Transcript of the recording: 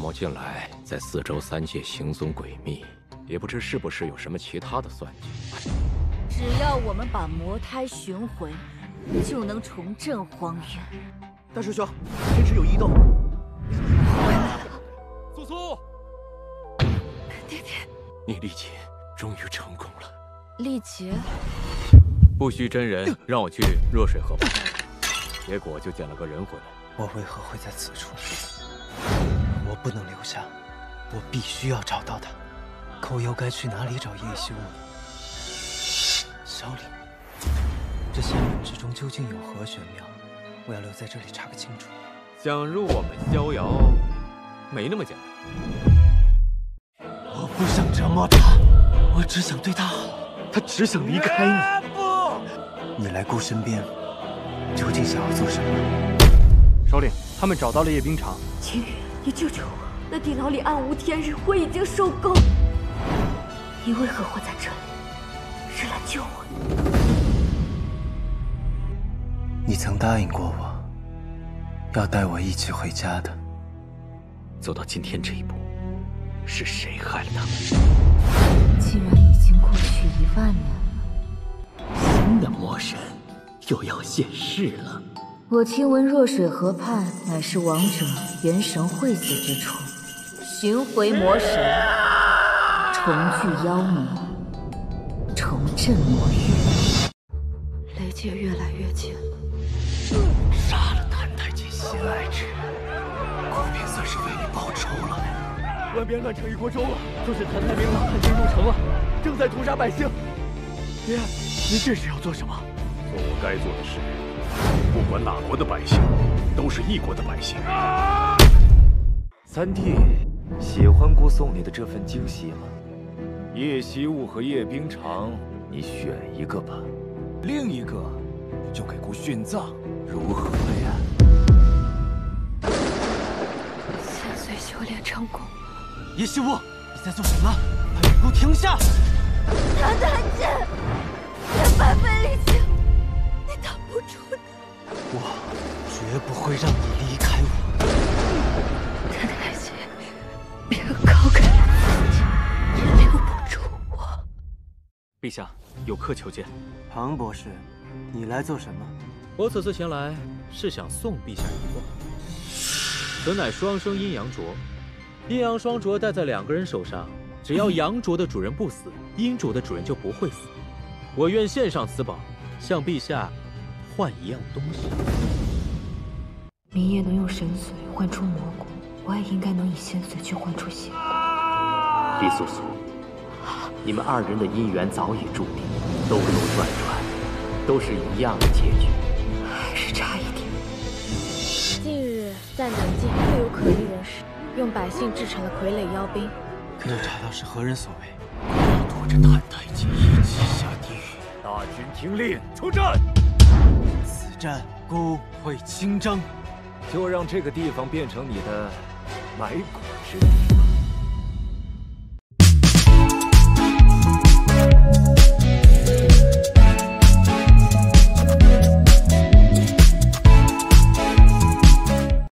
魔近来在四周三界行踪诡秘，也不知是不是有什么其他的算计。只要我们把魔胎寻回，就能重振荒原。大师兄，天池有异动。苏苏，爹爹，你力竭终于成功了。力竭？不虚真人让我去若水河吧，结果就捡了个人回来。我为何会在此处？ 我不能留下，我必须要找到他。可又该去哪里找叶修呢？小李，这仙人之中究竟有何玄妙？我要留在这里查个清楚。想入我们逍遥，没那么简单。我不想折磨他，我只想对他好。他只想离开你。你来顾身边，究竟想要做什么？首领，他们找到了叶冰场。秦羽。 你救救我！那地牢里暗无天日，我已经受够。你为何会在这里？是来救我？你曾答应过我，要带我一起回家的。走到今天这一步，是谁害了他们？既然已经过去1万年了，新的魔神又要现世了。 我听闻若水河畔乃是王者元神会死之处，寻回魔神，重聚妖魔，重振魔域。雷劫越来越近了，杀了澹台烬心爱之人，孤冰算是为你报仇了。外边乱成一锅粥了，说是澹台明王叛军入城了，正在屠杀百姓。爹，您这是要做什么？做我该做的事。 不管哪国的百姓，都是一国的百姓。三弟，喜欢姑送你的这份惊喜吗？叶惜雾和叶冰裳，你选一个吧，另一个就给姑殉葬，如何呀？千岁修炼成功了。叶惜雾，你在做什么？快给姑停下！唐大姐，别白费力气，你挡不住的。 我绝不会让你离开我，澹台烬，别高看自己，也留不住我。陛下，有客求见。庞博士，你来做什么？我此次前来是想送陛下一卦。此乃双生阴阳镯，阴阳双镯戴在两个人手上，只要阳镯的主人不死，阴镯的主人就不会死。我愿献上此宝，向陛下。 换一样东西，明夜能用神髓换出魔骨，我也应该能以仙髓去换出邪骨。李素素，你们二人的姻缘早已注定，兜兜转转，都是一样的结局，还是差一点。近日在南境又有可疑人士用百姓制成了傀儡妖兵，可有查到是何人所为？要拖着澹台烬一起下地狱！大军听令，出战！ 战孤会亲征，就让这个地方变成你的埋骨之地。